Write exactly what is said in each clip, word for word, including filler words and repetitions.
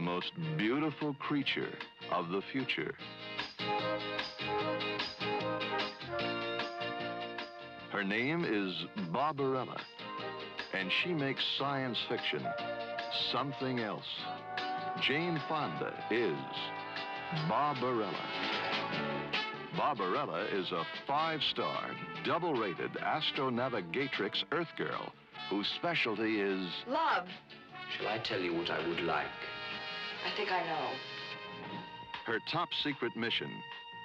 the most beautiful creature of the future. Her name is Barbarella, and she makes science fiction something else. Jane Fonda is Barbarella. Barbarella is a five-star, double-rated astronavigatrix Earth girl whose specialty is... love. Shall I tell you what I would like? I think I know. Her top-secret mission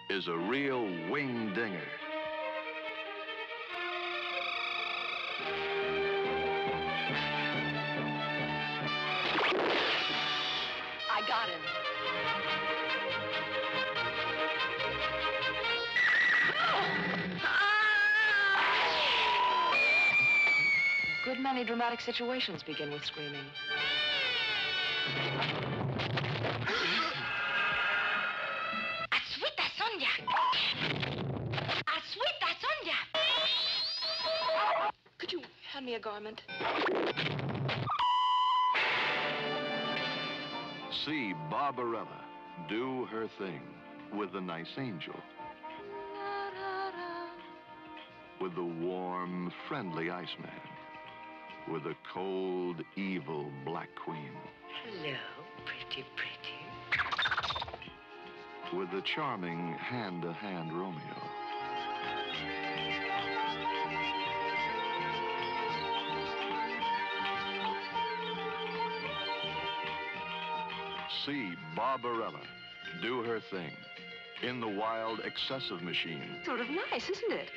is a real wing-dinger. I got him. Good many dramatic situations begin with screaming. Could you hand me a garment? See Barbarella do her thing with the nice angel, with the warm, friendly Iceman, with the cold, evil Black Queen. Hello, pretty, pretty. With the charming hand-to-hand Romeo. See Barbarella do her thing in the wild excessive machine. Sort of nice, isn't it?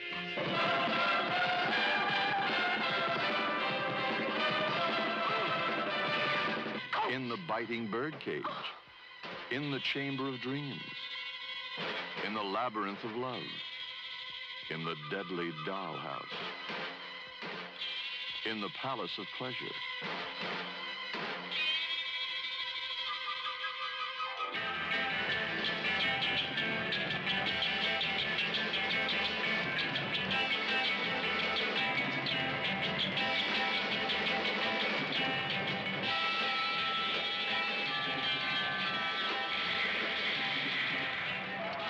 In the biting birdcage. In the chamber of dreams. In the labyrinth of love. In the deadly dollhouse. In the palace of pleasure.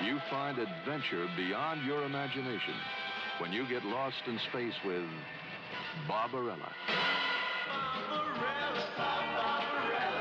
You find adventure beyond your imagination when you get lost in space with Barbarella. Barbarella, Barbarella.